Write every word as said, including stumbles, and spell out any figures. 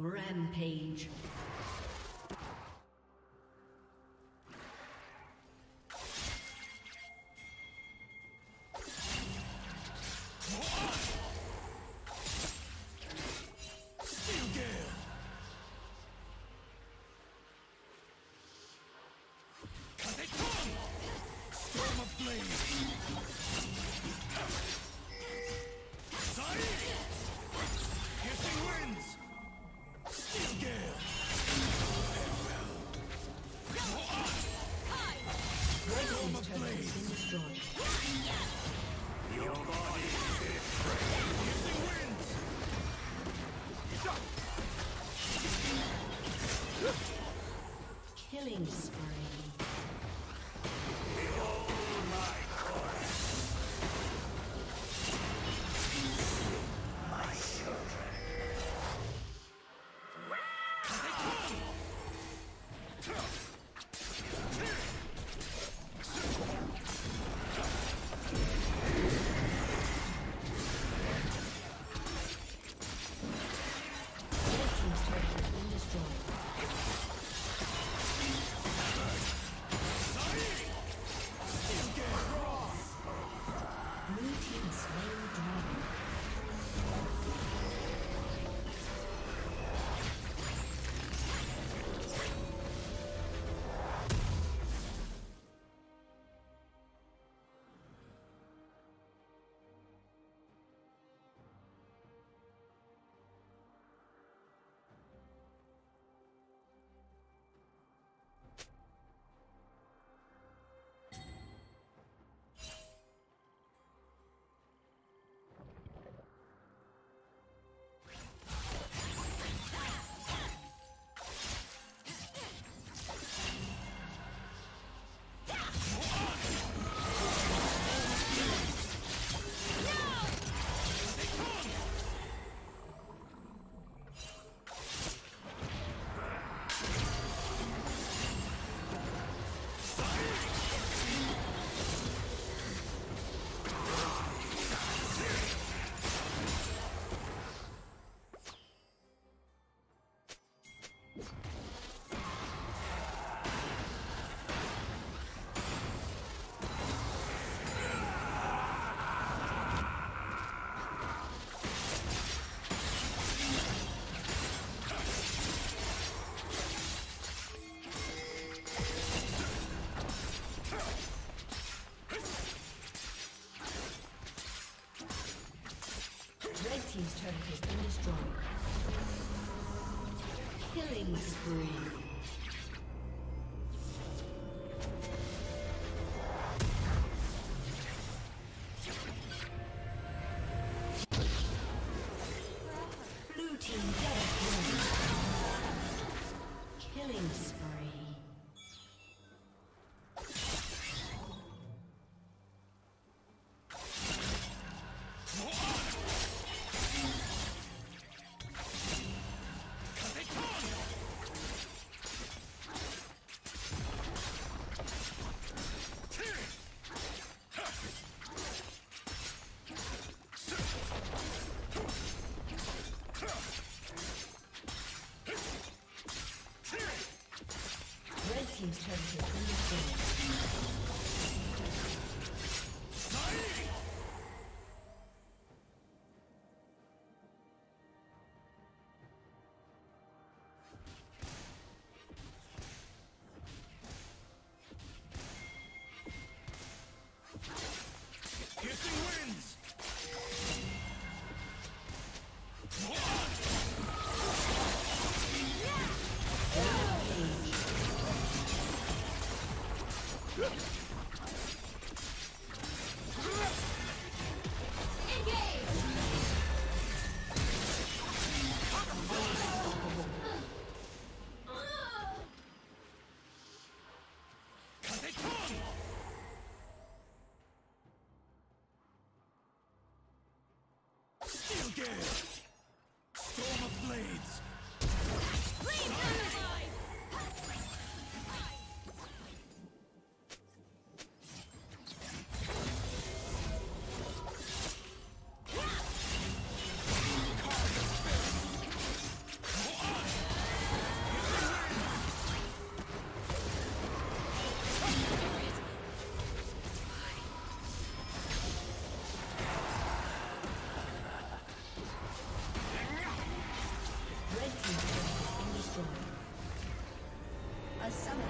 Rampage. Gale! team's turret has been destroyed. Killing spree. Team's turn to understand. A summoner